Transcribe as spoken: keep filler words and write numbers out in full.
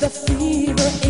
The fever